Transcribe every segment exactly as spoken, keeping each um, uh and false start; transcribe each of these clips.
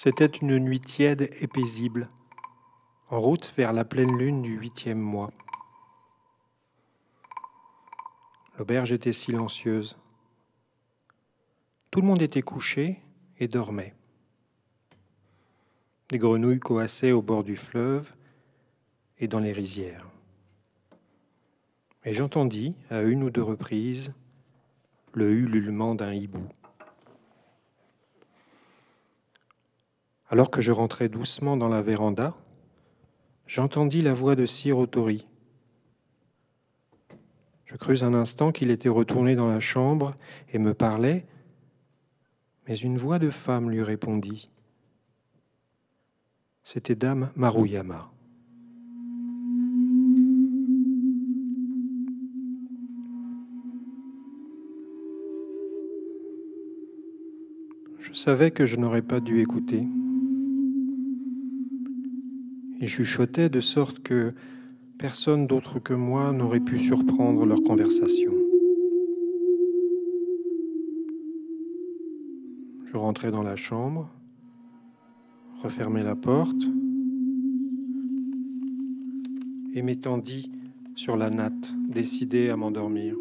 C'était une nuit tiède et paisible, en route vers la pleine lune du huitième mois. L'auberge était silencieuse. Tout le monde était couché et dormait. Des grenouilles coassaient au bord du fleuve et dans les rizières. Et j'entendis, à une ou deux reprises, le ululement d'un hibou. Alors que je rentrais doucement dans la véranda, j'entendis la voix de Shirotori. Je crus un instant qu'il était retourné dans la chambre et me parlait, mais une voix de femme lui répondit. C'était Dame Maruyama. Je savais que je n'aurais pas dû écouter. Et je chuchotais de sorte que personne d'autre que moi n'aurait pu surprendre leur conversation. Je rentrais dans la chambre, refermai la porte et m'étendis sur la natte, décidé à m'endormir.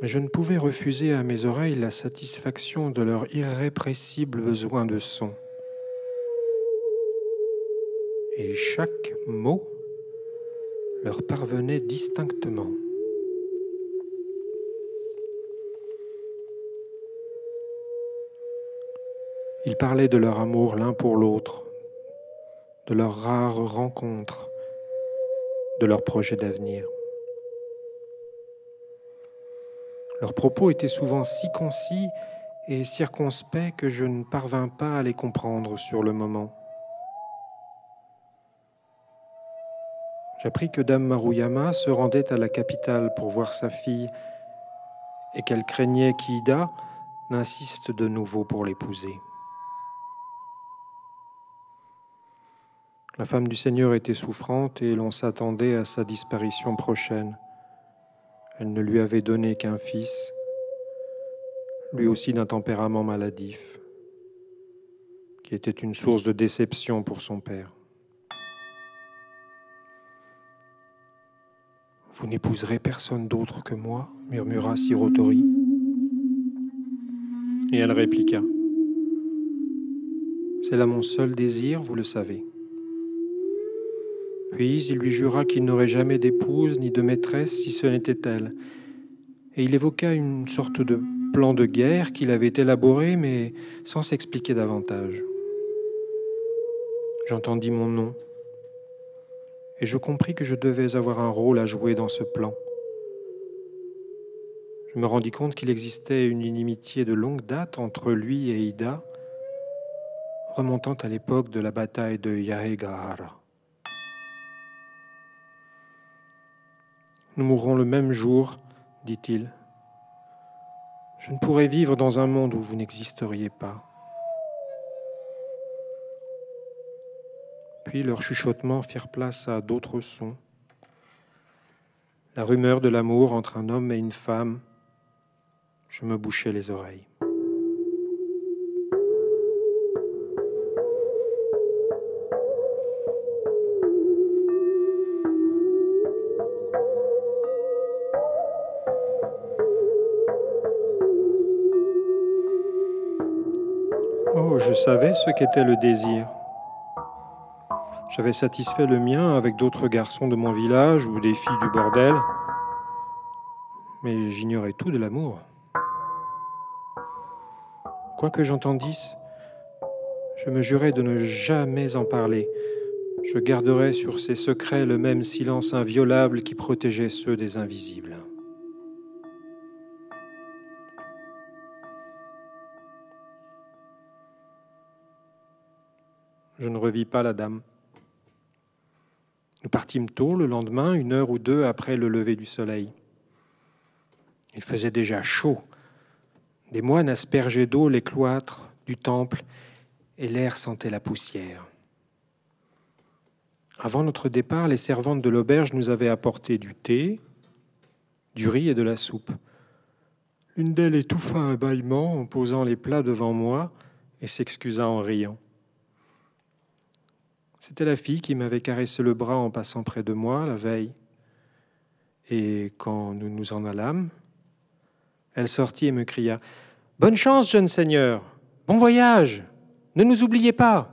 Mais je ne pouvais refuser à mes oreilles la satisfaction de leur irrépressible besoin de son. Et chaque mot leur parvenait distinctement. Ils parlaient de leur amour l'un pour l'autre, de leurs rares rencontres, de leurs projets d'avenir. Leurs propos étaient souvent si concis et circonspects que je ne parvins pas à les comprendre sur le moment. J'appris que Dame Maruyama se rendait à la capitale pour voir sa fille et qu'elle craignait qu'Iida n'insiste de nouveau pour l'épouser. La femme du Seigneur était souffrante et l'on s'attendait à sa disparition prochaine. Elle ne lui avait donné qu'un fils, lui aussi d'un tempérament maladif, qui était une source de déception pour son père. « Vous n'épouserez personne d'autre que moi » murmura Shirotori. Et elle répliqua. « C'est là mon seul désir, vous le savez. » Puis il lui jura qu'il n'aurait jamais d'épouse ni de maîtresse si ce n'était elle. Et il évoqua une sorte de plan de guerre qu'il avait élaboré, mais sans s'expliquer davantage. J'entendis mon nom, et je compris que je devais avoir un rôle à jouer dans ce plan. Je me rendis compte qu'il existait une inimitié de longue date entre lui et Iida, remontant à l'époque de la bataille de Yaregar. « Nous mourrons le même jour, » dit-il. « Je ne pourrai vivre dans un monde où vous n'existeriez pas. » Puis leurs chuchotements firent place à d'autres sons. La rumeur de l'amour entre un homme et une femme. Je me bouchais les oreilles. Je savais ce qu'était le désir. J'avais satisfait le mien avec d'autres garçons de mon village ou des filles du bordel, mais j'ignorais tout de l'amour. Quoi que j'entendisse, je me jurais de ne jamais en parler. Je garderais sur ces secrets le même silence inviolable qui protégeait ceux des invisibles. Je ne revis pas la dame. Nous partîmes tôt le lendemain, une heure ou deux après le lever du soleil. Il faisait déjà chaud. Des moines aspergeaient d'eau les cloîtres du temple et l'air sentait la poussière. Avant notre départ, les servantes de l'auberge nous avaient apporté du thé, du riz et de la soupe. Une d'elles étouffa un bâillement en posant les plats devant moi et s'excusa en riant. C'était la fille qui m'avait caressé le bras en passant près de moi la veille. Et quand nous nous en allâmes, elle sortit et me cria « Bonne chance, jeune seigneur! Bon voyage! Ne nous oubliez pas !»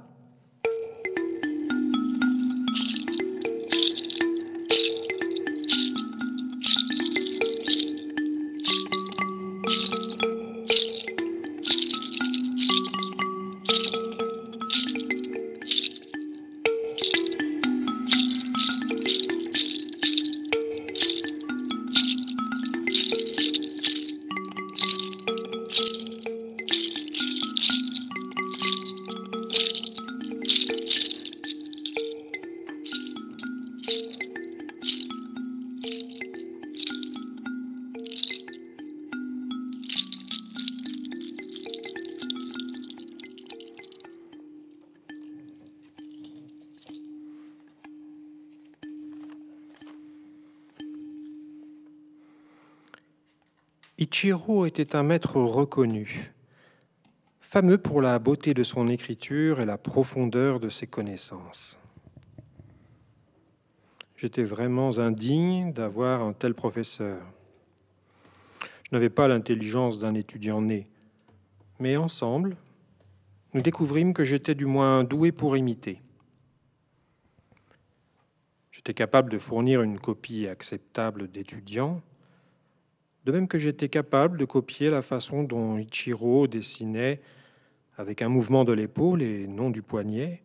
Ichiro était un maître reconnu, fameux pour la beauté de son écriture et la profondeur de ses connaissances. J'étais vraiment indigne d'avoir un tel professeur. Je n'avais pas l'intelligence d'un étudiant né, mais ensemble, nous découvrîmes que j'étais du moins doué pour imiter. J'étais capable de fournir une copie acceptable d'étudiants, de même que j'étais capable de copier la façon dont Ichiro dessinait, avec un mouvement de l'épaule et non du poignet,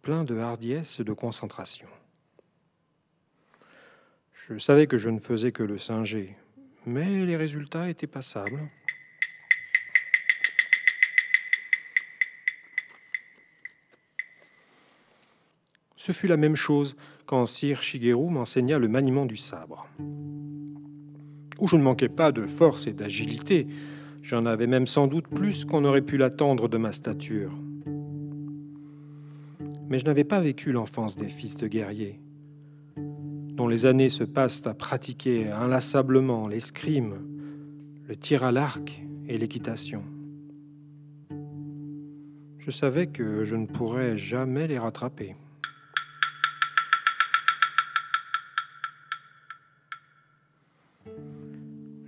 plein de hardiesse et de concentration. Je savais que je ne faisais que le singer, mais les résultats étaient passables. Ce fut la même chose quand Sir Shigeru m'enseigna le maniement du sabre, où je ne manquais pas de force et d'agilité. J'en avais même sans doute plus qu'on aurait pu l'attendre de ma stature. Mais je n'avais pas vécu l'enfance des fils de guerriers, dont les années se passent à pratiquer inlassablement l'escrime, le tir à l'arc et l'équitation. Je savais que je ne pourrais jamais les rattraper.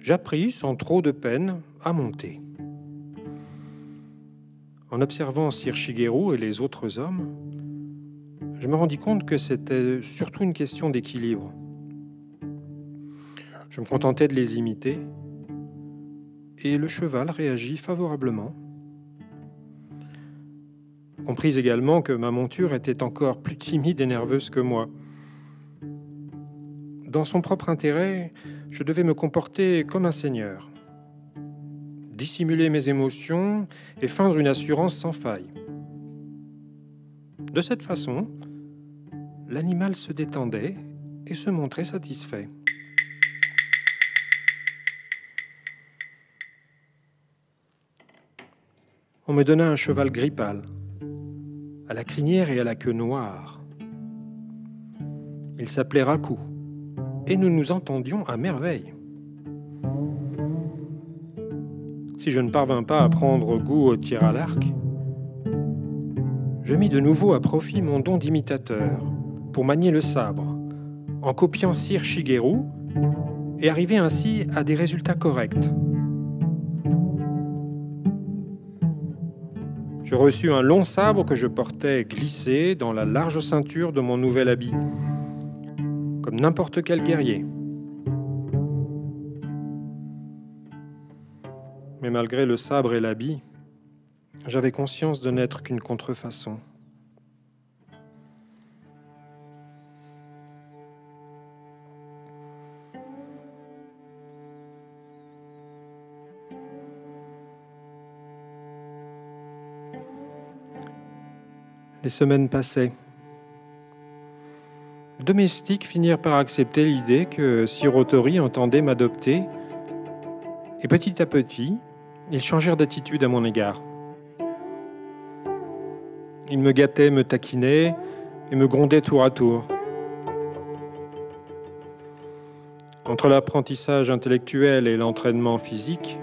J'appris, sans trop de peine, à monter. En observant Sir Shigeru et les autres hommes, je me rendis compte que c'était surtout une question d'équilibre. Je me contentais de les imiter, et le cheval réagit favorablement. Compris également que ma monture était encore plus timide et nerveuse que moi. Dans son propre intérêt, je devais me comporter comme un seigneur, dissimuler mes émotions et feindre une assurance sans faille. De cette façon, l'animal se détendait et se montrait satisfait. On me donna un cheval grippal, à la crinière et à la queue noire. Il s'appelait Raku, et nous nous entendions à merveille. Si je ne parvins pas à prendre goût au tir à l'arc, je mis de nouveau à profit mon don d'imitateur pour manier le sabre, en copiant Sir Shigeru et arriver ainsi à des résultats corrects. Je reçus un long sabre que je portais glissé dans la large ceinture de mon nouvel habit, comme n'importe quel guerrier. Mais malgré le sabre et l'habit, j'avais conscience de n'être qu'une contrefaçon. Les semaines passaient. Les domestiques finirent par accepter l'idée que Shirotori entendait m'adopter, et petit à petit, ils changèrent d'attitude à mon égard. Ils me gâtaient, me taquinaient et me grondaient tour à tour. Entre l'apprentissage intellectuel et l'entraînement physique,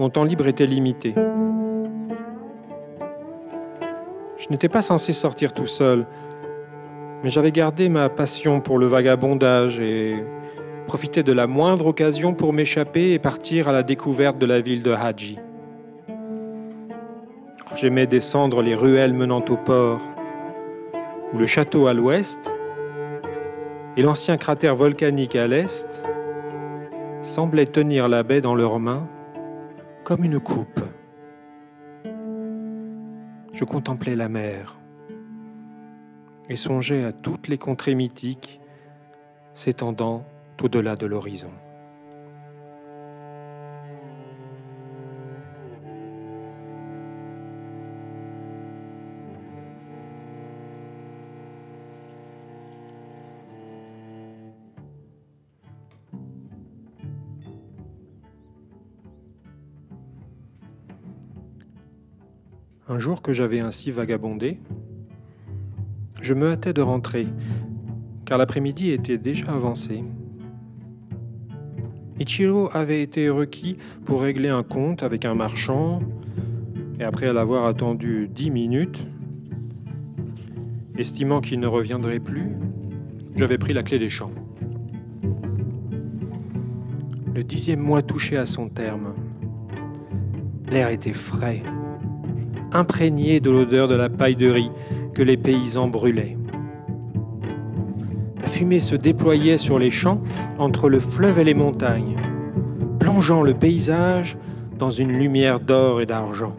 Mon temps libre était limité. Je n'étais pas censé sortir tout seul, mais j'avais gardé ma passion pour le vagabondage et profitais de la moindre occasion pour m'échapper et partir à la découverte de la ville de Hadji. J'aimais descendre les ruelles menant au port, où le château à l'ouest et l'ancien cratère volcanique à l'est semblaient tenir la baie dans leurs mains comme une coupe. Je contemplais la mer et songeais à toutes les contrées mythiques s'étendant au-delà de l'horizon. Un jour que j'avais ainsi vagabondé, je me hâtais de rentrer, car l'après-midi était déjà avancé. Ichiro avait été requis pour régler un compte avec un marchand, et après l'avoir attendu dix minutes, estimant qu'il ne reviendrait plus, j'avais pris la clé des champs. Le dixième mois touchait à son terme. L'air était frais, imprégné de l'odeur de la paille de riz que les paysans brûlaient. La fumée se déployait sur les champs entre le fleuve et les montagnes, plongeant le paysage dans une lumière d'or et d'argent.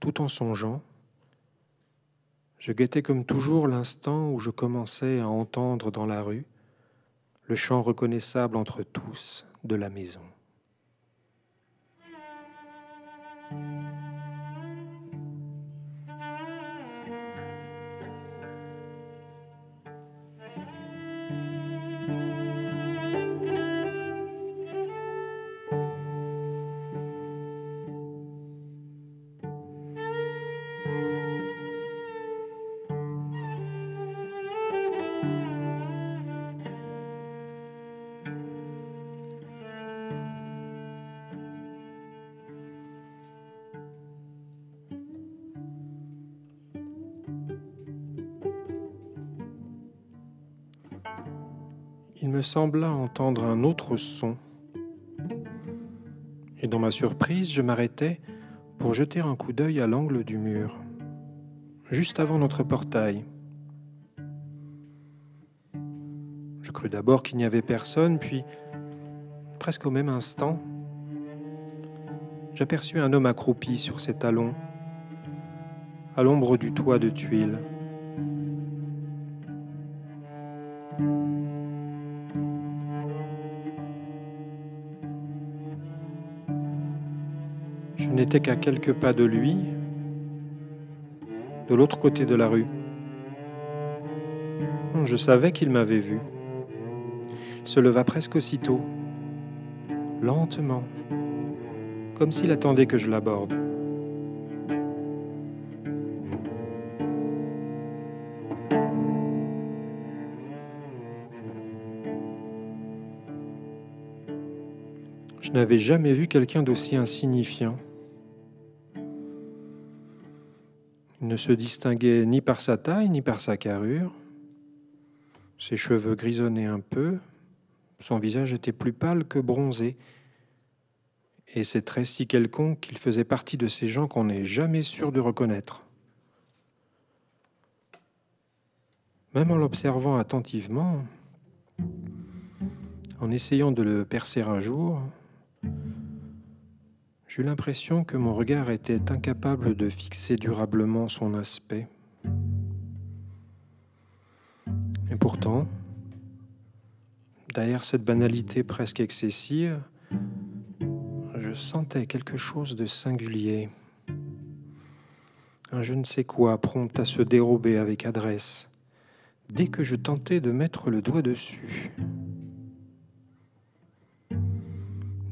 Tout en songeant, je guettais comme toujours l'instant où je commençais à entendre dans la rue le chant reconnaissable entre tous de la maison. Il me sembla entendre un autre son, et dans ma surprise, je m'arrêtai pour jeter un coup d'œil à l'angle du mur, juste avant notre portail. Je crus d'abord qu'il n'y avait personne, puis, presque au même instant, j'aperçus un homme accroupi sur ses talons, à l'ombre du toit de tuiles. Je n'étais qu'à quelques pas de lui, de l'autre côté de la rue. Je savais qu'il m'avait vu. Il se leva presque aussitôt, lentement, comme s'il attendait que je l'aborde. Je n'avais jamais vu quelqu'un d'aussi insignifiant. Il ne se distinguait ni par sa taille, ni par sa carrure. Ses cheveux grisonnaient un peu, son visage était plus pâle que bronzé, et ses traits si quelconques qu'il faisait partie de ces gens qu'on n'est jamais sûr de reconnaître. Même en l'observant attentivement, en essayant de le percer un jour, j'eus l'impression que mon regard était incapable de fixer durablement son aspect. Et pourtant, derrière cette banalité presque excessive, je sentais quelque chose de singulier. Un je ne sais quoi prompt à se dérober avec adresse, dès que je tentais de mettre le doigt dessus.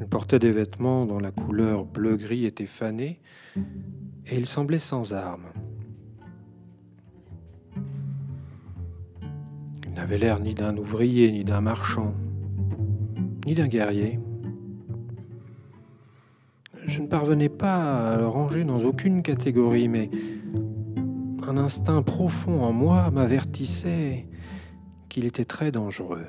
Il portait des vêtements dont la couleur bleu-gris était fanée et il semblait sans armes. Il n'avait l'air ni d'un ouvrier, ni d'un marchand, ni d'un guerrier. Je ne parvenais pas à le ranger dans aucune catégorie, mais un instinct profond en moi m'avertissait qu'il était très dangereux.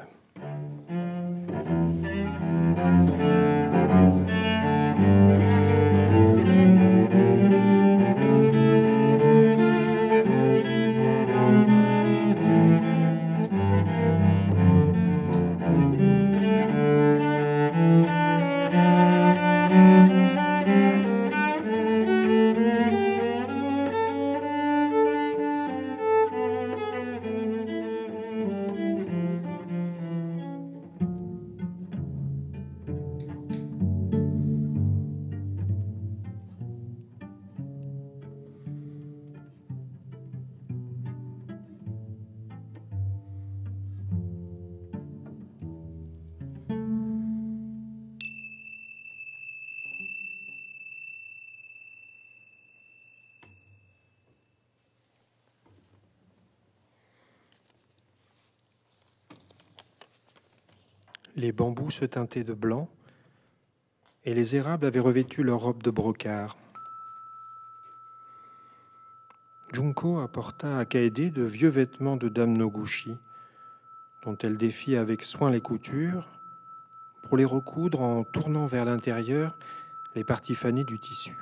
Les bambous se teintaient de blanc et les érables avaient revêtu leurs robes de brocart. Junko apporta à Kaede de vieux vêtements de Dame Noguchi, dont elle défit avec soin les coutures pour les recoudre en tournant vers l'intérieur les parties fanées du tissu.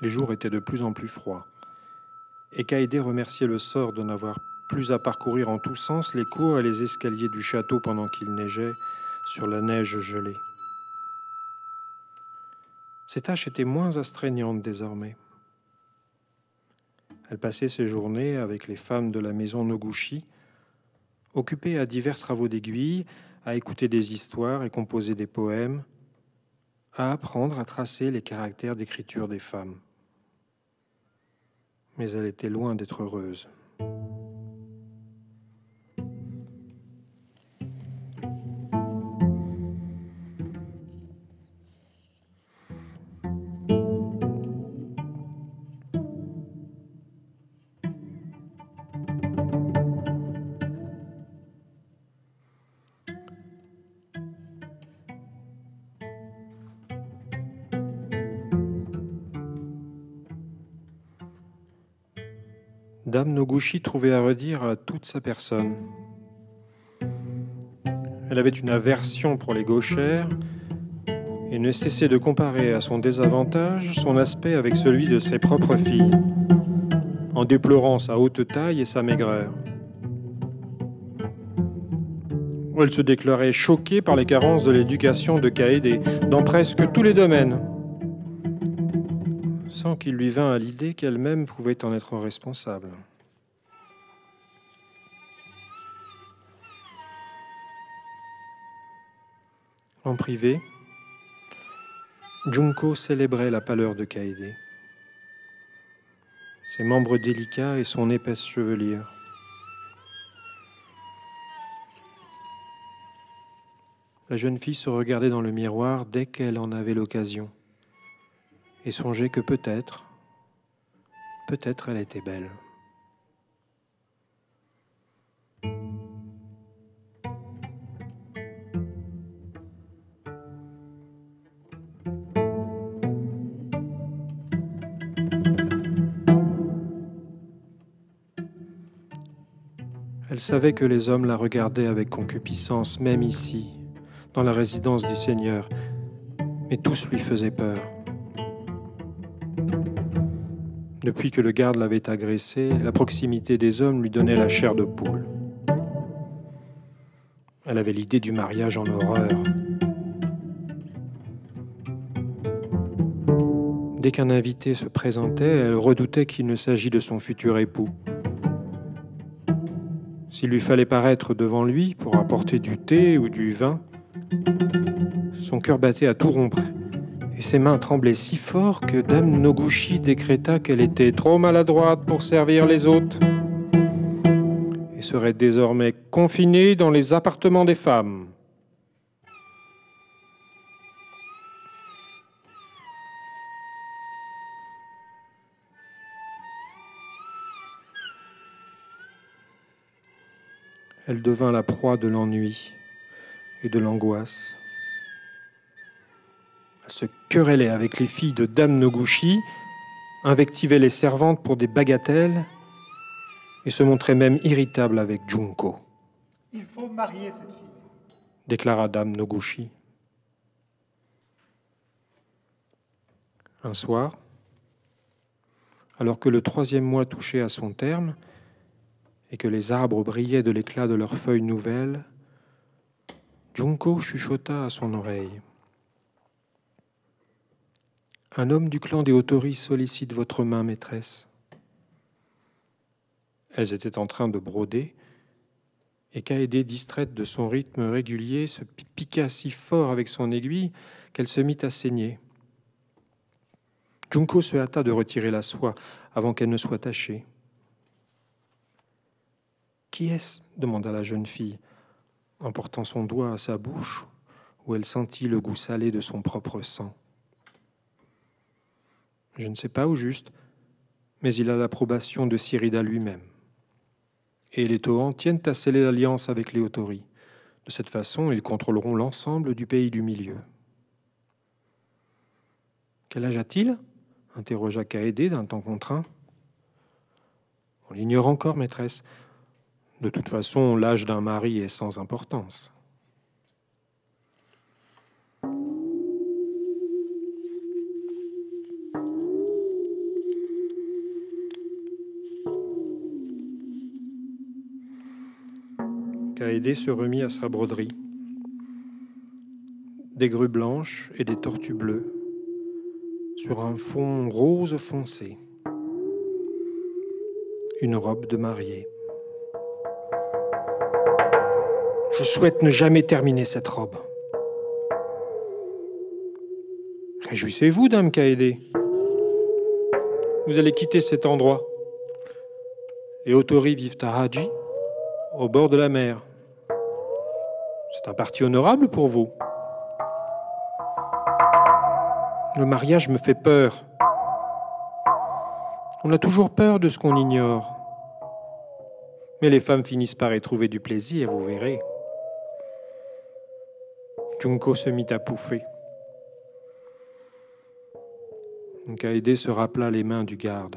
Les jours étaient de plus en plus froids et Kaede remerciait le sort de n'avoir plus à parcourir en tous sens les cours et les escaliers du château pendant qu'il neigeait sur la neige gelée. Ses tâches étaient moins astreignantes désormais. Elle passait ses journées avec les femmes de la maison Noguchi, occupée à divers travaux d'aiguille, à écouter des histoires et composer des poèmes, à apprendre à tracer les caractères d'écriture des femmes. Mais elle était loin d'être heureuse. Dame Noguchi trouvait à redire à toute sa personne. Elle avait une aversion pour les gauchères et ne cessait de comparer à son désavantage son aspect avec celui de ses propres filles, en déplorant sa haute taille et sa maigreur. Elle se déclarait choquée par les carences de l'éducation de Kaede dans presque tous les domaines, sans qu'il lui vînt à l'idée qu'elle-même pouvait en être responsable. En privé, Junko célébrait la pâleur de Kaede, ses membres délicats et son épaisse chevelure. La jeune fille se regardait dans le miroir dès qu'elle en avait l'occasion, et songeait que peut-être, peut-être elle était belle. Elle savait que les hommes la regardaient avec concupiscence, même ici, dans la résidence du Seigneur, mais tous lui faisaient peur. Depuis que le garde l'avait agressée, la proximité des hommes lui donnait la chair de poule. Elle avait l'idée du mariage en horreur. Dès qu'un invité se présentait, elle redoutait qu'il ne s'agisse de son futur époux. S'il lui fallait paraître devant lui pour apporter du thé ou du vin, son cœur battait à tout rompre. Et ses mains tremblaient si fort que Dame Noguchi décréta qu'elle était trop maladroite pour servir les hôtes et serait désormais confinée dans les appartements des femmes. elle devint la proie de l'ennui et de l'angoisse. Elle se querellait avec les filles de Dame Noguchi, invectivait les servantes pour des bagatelles et se montrait même irritable avec Junko. « Il faut marier cette fille !» déclara Dame Noguchi. Un soir, alors que le troisième mois touchait à son terme et que les arbres brillaient de l'éclat de leurs feuilles nouvelles, Junko chuchota à son oreille. « Un homme du clan des Otori sollicite votre main, maîtresse. » Elles étaient en train de broder, et Kaede, distraite de son rythme régulier, se piqua si fort avec son aiguille qu'elle se mit à saigner. Junko se hâta de retirer la soie avant qu'elle ne soit tachée. « Qui est-ce » demanda la jeune fille, en portant son doigt à sa bouche, où elle sentit le goût salé de son propre sang. Je ne sais pas au juste, mais il a l'approbation de Rida lui-même. Et les Tohan tiennent à sceller l'alliance avec les Otori. De cette façon, ils contrôleront l'ensemble du pays du milieu. « Quel âge a-t-il » interrogea Kaede d'un temps contraint. « On l'ignore encore, maîtresse. De toute façon, l'âge d'un mari est sans importance. » Kaede se remit à sa broderie. Des grues blanches et des tortues bleues, sur un fond rose foncé. Une robe de mariée. Je souhaite ne jamais terminer cette robe. Réjouissez-vous, Dame Kaede. Vous allez quitter cet endroit. Les Otori vivent à Hadji, au bord de la mer. C'est un parti honorable pour vous. Le mariage me fait peur. On a toujours peur de ce qu'on ignore. Mais les femmes finissent par y trouver du plaisir, vous verrez. Junko se mit à pouffer. Kaede se rappela les mains du garde.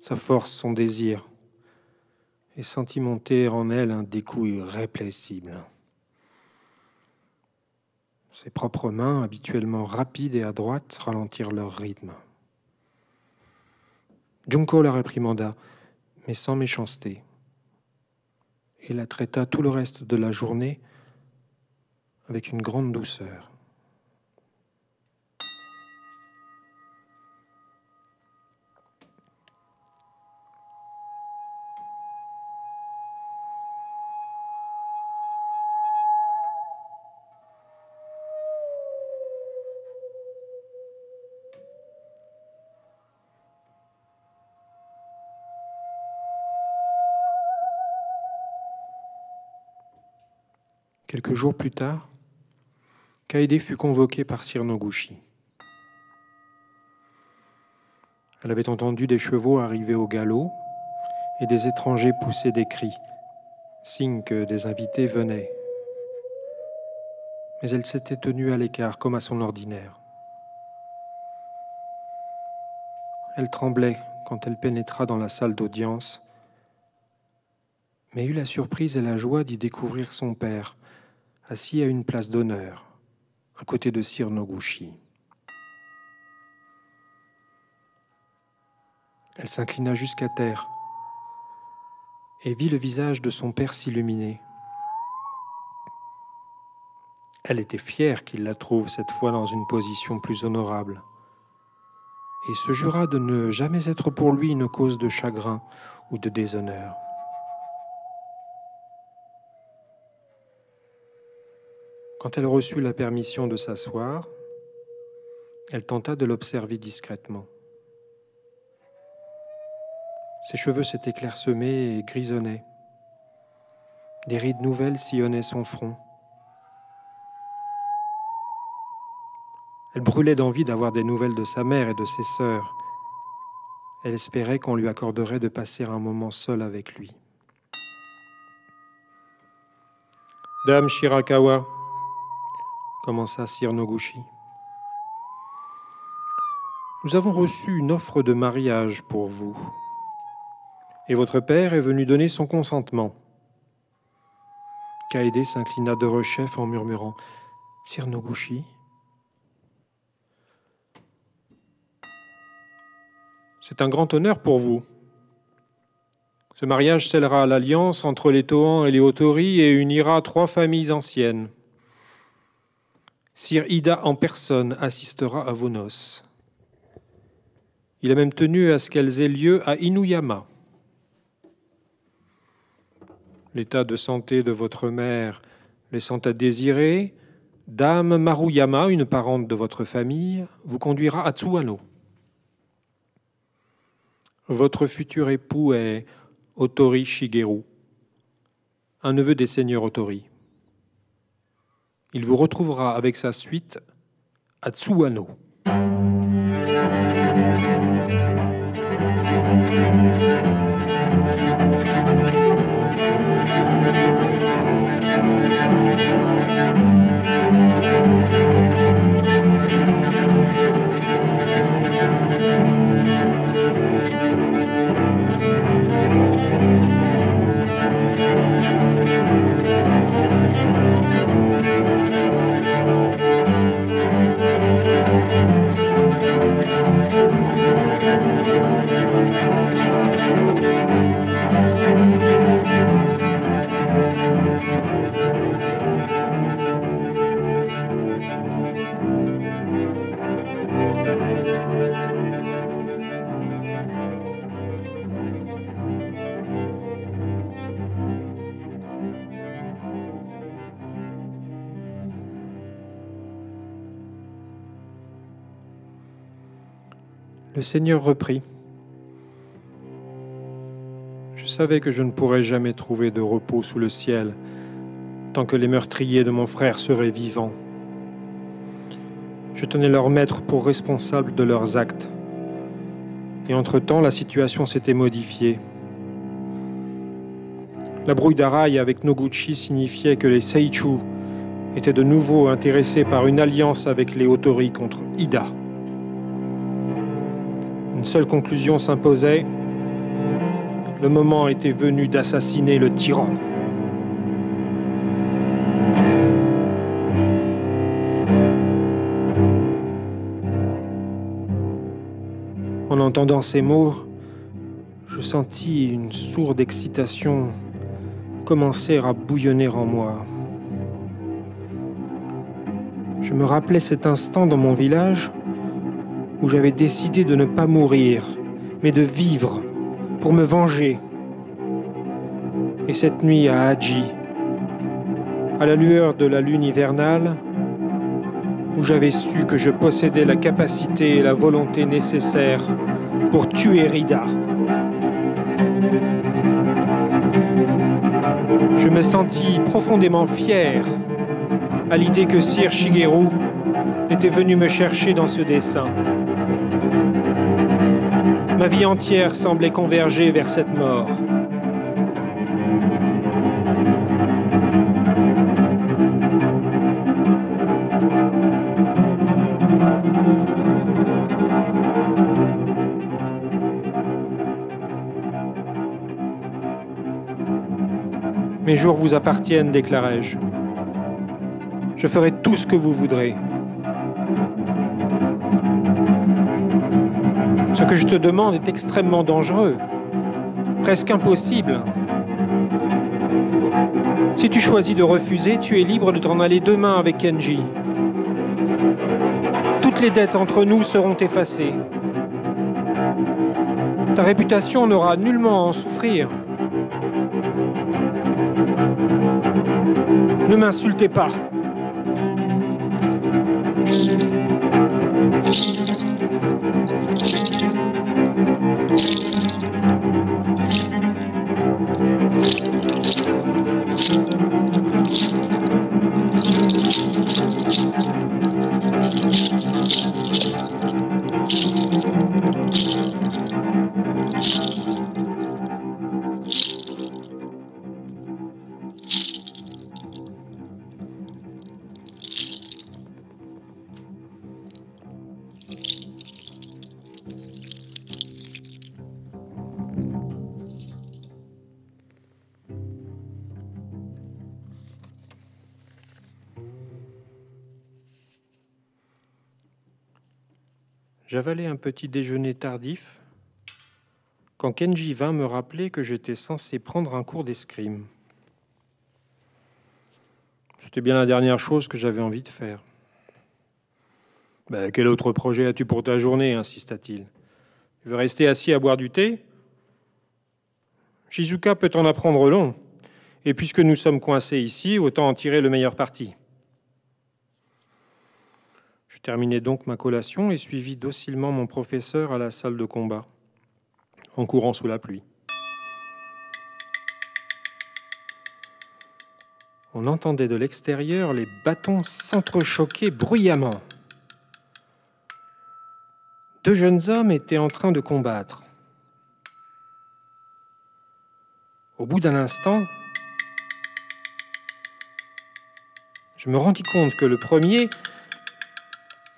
Sa force, son désir, et sentit monter en elle un dégoût irrépressible. Ses propres mains, habituellement rapides et adroites, ralentirent leur rythme. Junko la réprimanda, mais sans méchanceté, et la traita tout le reste de la journée avec une grande douceur. Quelques jours plus tard, Kaede fut convoquée par Noguchi. Elle avait entendu des chevaux arriver au galop et des étrangers pousser des cris, signe que des invités venaient. Mais elle s'était tenue à l'écart comme à son ordinaire. Elle tremblait quand elle pénétra dans la salle d'audience, mais eut la surprise et la joie d'y découvrir son père, assis à une place d'honneur, à côté de Noguchi. Elle s'inclina jusqu'à terre et vit le visage de son père s'illuminer. Elle était fière qu'il la trouve cette fois dans une position plus honorable et se jura de ne jamais être pour lui une cause de chagrin ou de déshonneur. Quand elle reçut la permission de s'asseoir, elle tenta de l'observer discrètement. Ses cheveux s'étaient clairsemés et grisonnaient. Des rides nouvelles sillonnaient son front. Elle brûlait d'envie d'avoir des nouvelles de sa mère et de ses sœurs. Elle espérait qu'on lui accorderait de passer un moment seul avec lui. Dame Shirakawa, commença Sire Noguchi. Nous avons reçu une offre de mariage pour vous, et votre père est venu donner son consentement. Kaede s'inclina de rechef en murmurant « Sire Noguchi ?» C'est un grand honneur pour vous. Ce mariage scellera l'alliance entre les Tohan et les Otori et unira trois familles anciennes. Sire Iida en personne assistera à vos noces. Il a même tenu à ce qu'elles aient lieu à Inuyama. L'état de santé de votre mère laissant à désirer, Dame Maruyama, une parente de votre famille, vous conduira à Tsuwano. Votre futur époux est Otori Shigeru, un neveu des seigneurs Otori. Il vous retrouvera avec sa suite à Tsuwano. Le Seigneur reprit. Je savais que je ne pourrais jamais trouver de repos sous le ciel, tant que les meurtriers de mon frère seraient vivants. Je tenais leur maître pour responsable de leurs actes. Et entre-temps, la situation s'était modifiée. La brouille d'Araï avec Noguchi signifiait que les Seichu étaient de nouveau intéressés par une alliance avec les Otori contre Iida. Une seule conclusion s'imposait. Le moment était venu d'assassiner le tyran. En entendant ces mots, je sentis une sourde excitation commencer à bouillonner en moi. Je me rappelais cet instant dans mon village où j'avais décidé de ne pas mourir, mais de vivre, pour me venger. Et cette nuit à Hadji, à la lueur de la lune hivernale, où j'avais su que je possédais la capacité et la volonté nécessaires pour tuer Rida. Je me sentis profondément fier à l'idée que Sire Shigeru était venu me chercher dans ce dessein. Ma vie entière semblait converger vers cette mort. Mes jours vous appartiennent, déclarai-je. Je ferai tout ce que vous voudrez. Ce que je te demande est extrêmement dangereux, presque impossible. Si tu choisis de refuser, tu es libre de t'en aller demain avec Kenji. Toutes les dettes entre nous seront effacées. Ta réputation n'aura nullement à en souffrir. Ne m'insultez pas. J'avalais un petit déjeuner tardif quand Kenji vint me rappeler que j'étais censé prendre un cours d'escrime. C'était bien la dernière chose que j'avais envie de faire. Ben, « Quel autre projet as-tu pour ta journée ?» insista-t-il. « Tu veux rester assis à boire du thé ? Shizuka peut en apprendre long. Et puisque nous sommes coincés ici, autant en tirer le meilleur parti. » Je terminai donc ma collation et suivis docilement mon professeur à la salle de combat, en courant sous la pluie. On entendait de l'extérieur les bâtons s'entrechoquer bruyamment. Deux jeunes hommes étaient en train de combattre. Au bout d'un instant, je me rendis compte que le premier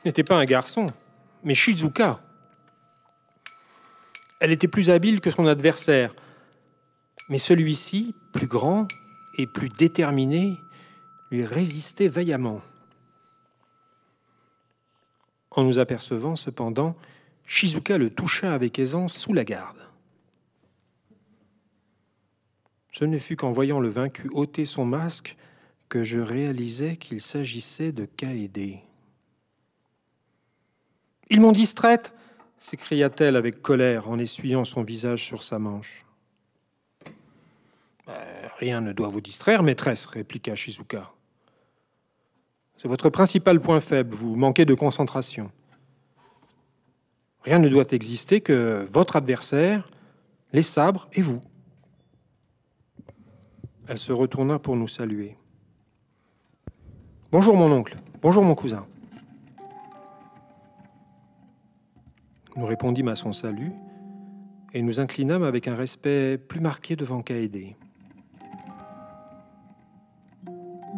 n'était pas un garçon, mais Shizuka. Elle était plus habile que son adversaire, mais celui-ci, plus grand et plus déterminé, lui résistait vaillamment. En nous apercevant, cependant, Shizuka le toucha avec aisance sous la garde. Ce ne fut qu'en voyant le vaincu ôter son masque que je réalisais qu'il s'agissait de Kaede. « Ils m'ont distraite !» s'écria-t-elle avec colère en essuyant son visage sur sa manche. Euh, « Rien ne doit vous distraire, maîtresse !» répliqua Shizuka. « C'est votre principal point faible, vous manquez de concentration. Rien ne doit exister que votre adversaire, les sabres et vous. » Elle se retourna pour nous saluer. « Bonjour mon oncle, bonjour mon cousin. » Nous répondîmes à son salut et nous inclinâmes avec un respect plus marqué devant Kaede.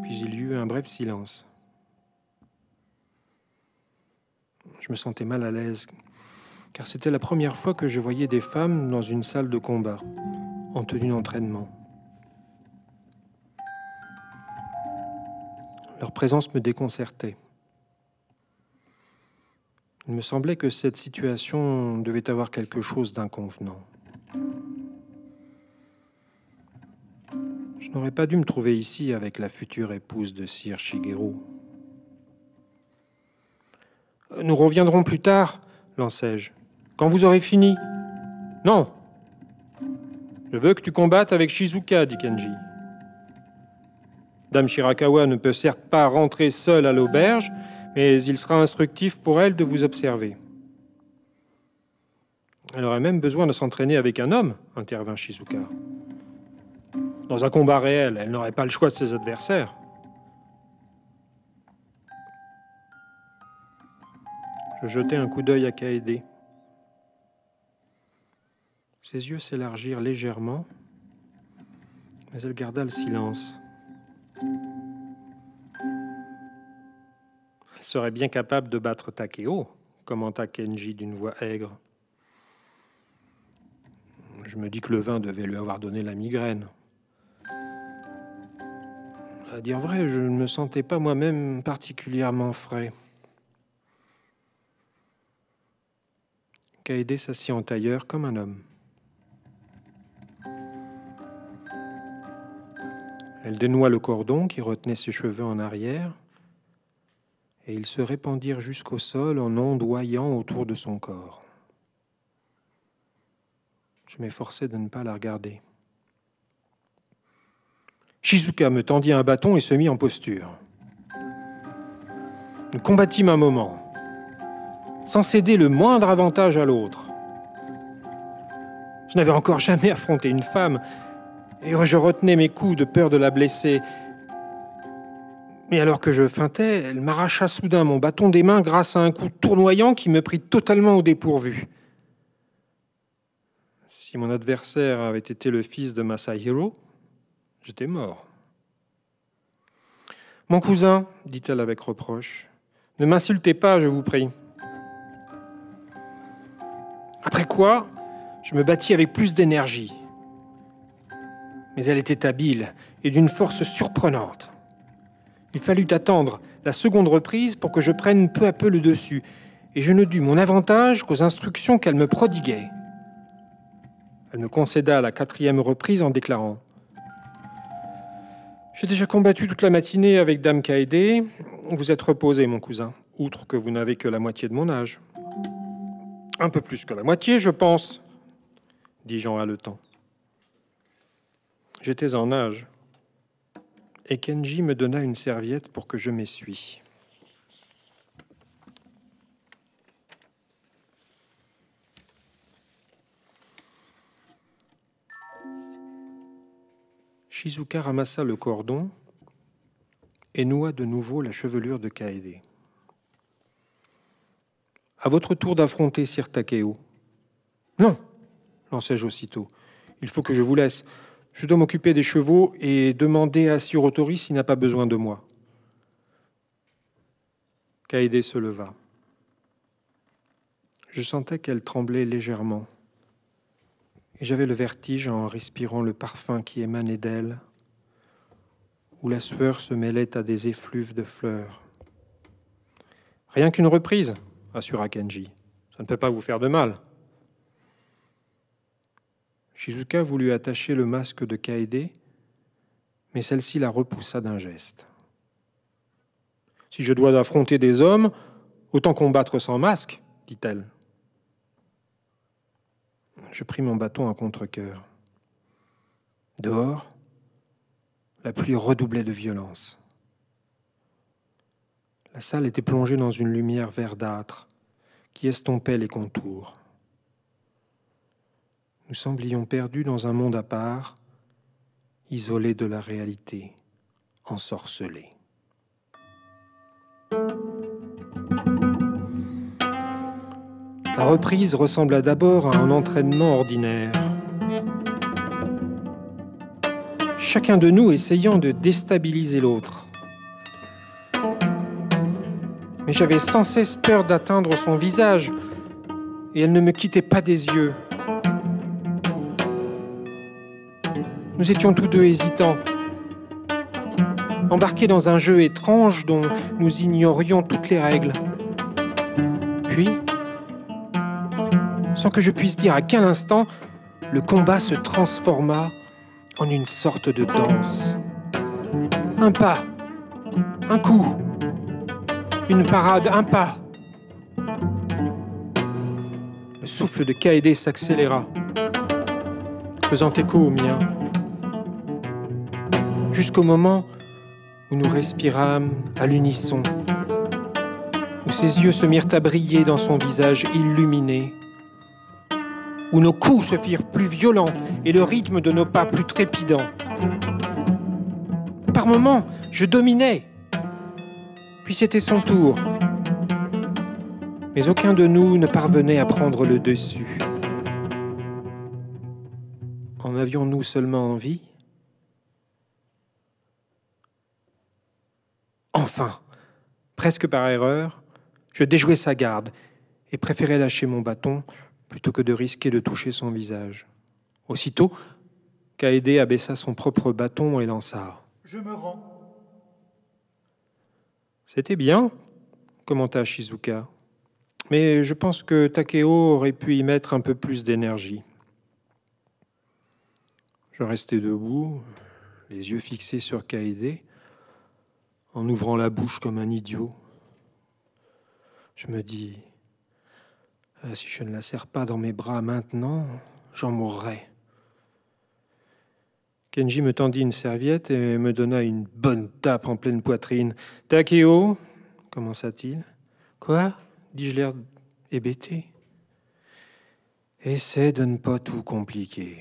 Puis il y eut un bref silence. Je me sentais mal à l'aise, car c'était la première fois que je voyais des femmes dans une salle de combat, en tenue d'entraînement. Leur présence me déconcertait. Il me semblait que cette situation devait avoir quelque chose d'inconvenant. Je n'aurais pas dû me trouver ici avec la future épouse de Sir Shigeru. « Nous reviendrons plus tard, » lançai-je. « Quand vous aurez fini. »« Non. Je veux que tu combattes avec Shizuka, » dit Kenji. « Dame Shirakawa ne peut certes pas rentrer seule à l'auberge, mais il sera instructif pour elle de vous observer. »« Elle aurait même besoin de s'entraîner avec un homme, » intervint Shizuka. « Dans un combat réel, elle n'aurait pas le choix de ses adversaires. » Je jetai un coup d'œil à Kaede. Ses yeux s'élargirent légèrement, mais elle garda le silence. Elle serait bien capable de battre Takeo, commenta Kenji d'une voix aigre. Je me dis que le vin devait lui avoir donné la migraine. À dire vrai, je ne me sentais pas moi-même particulièrement frais. Kaede s'assit en tailleur comme un homme. Elle dénoua le cordon qui retenait ses cheveux en arrière, et ils se répandirent jusqu'au sol en ondoyant autour de son corps. Je m'efforçais de ne pas la regarder. Shizuka me tendit un bâton et se mit en posture. Nous combattîmes un moment, sans céder le moindre avantage à l'autre. Je n'avais encore jamais affronté une femme, et je retenais mes coups de peur de la blesser. Mais alors que je feintais, elle m'arracha soudain mon bâton des mains grâce à un coup tournoyant qui me prit totalement au dépourvu. Si mon adversaire avait été le fils de Masahiro, j'étais mort. « Mon cousin, » dit-elle avec reproche, « ne m'insultez pas, je vous prie. » Après quoi, je me battis avec plus d'énergie. Mais elle était habile et d'une force surprenante. Il fallut attendre la seconde reprise pour que je prenne peu à peu le dessus, et je ne dus mon avantage qu'aux instructions qu'elle me prodiguait. Elle me concéda à la quatrième reprise en déclarant « J'ai déjà combattu toute la matinée avec Dame Kaede. Vous êtes reposé, mon cousin, outre que vous n'avez que la moitié de mon âge. »« Un peu plus que la moitié, je pense, » dis-je en haletant. J'étais en nage, et Kenji me donna une serviette pour que je m'essuie. Shizuka ramassa le cordon et noua de nouveau la chevelure de Kaede. « À votre tour d'affronter, sire Takeo. »« Non !» lançai-je aussitôt. « Il faut que je vous laisse. Je dois m'occuper des chevaux et demander à Shirotori s'il n'a pas besoin de moi. » Kaede se leva. Je sentais qu'elle tremblait légèrement. Et j'avais le vertige en respirant le parfum qui émanait d'elle, où la sueur se mêlait à des effluves de fleurs. « Rien qu'une reprise, » assura Kenji. « Ça ne peut pas vous faire de mal. » Shizuka voulut attacher le masque de Kaede, mais celle-ci la repoussa d'un geste. « Si je dois affronter des hommes, autant combattre sans masque, » dit-elle. Je pris mon bâton à contre-cœur. Dehors, la pluie redoublait de violence. La salle était plongée dans une lumière verdâtre qui estompait les contours. Nous semblions perdus dans un monde à part, isolés de la réalité, ensorcelés. La reprise ressembla d'abord à un entraînement ordinaire. Chacun de nous essayant de déstabiliser l'autre. Mais j'avais sans cesse peur d'atteindre son visage, et elle ne me quittait pas des yeux. Nous étions tous deux hésitants, embarqués dans un jeu étrange dont nous ignorions toutes les règles. Puis, sans que je puisse dire à quel instant, le combat se transforma en une sorte de danse. Un pas, un coup, une parade, un pas. Le souffle de Kaede s'accéléra, faisant écho au mien, jusqu'au moment où nous respirâmes à l'unisson, où ses yeux se mirent à briller dans son visage illuminé, où nos coups se firent plus violents et le rythme de nos pas plus trépidant. Par moments, je dominais, puis c'était son tour. Mais aucun de nous ne parvenait à prendre le dessus. En avions-nous seulement envie? Enfin, presque par erreur, je déjouai sa garde et préférais lâcher mon bâton plutôt que de risquer de toucher son visage. Aussitôt, Kaede abaissa son propre bâton et lança. « Je me rends. » « C'était bien, » commenta Shizuka. « Mais je pense que Takeo aurait pu y mettre un peu plus d'énergie. » Je restais debout, les yeux fixés sur Kaede, en ouvrant la bouche comme un idiot. Je me dis... Si je ne la serre pas dans mes bras maintenant, j'en mourrai. Kenji me tendit une serviette et me donna une bonne tape en pleine poitrine. « Takeo » commença-t-il. « Quoi » dis-je l'air hébété. « Essaie de ne pas tout compliquer. »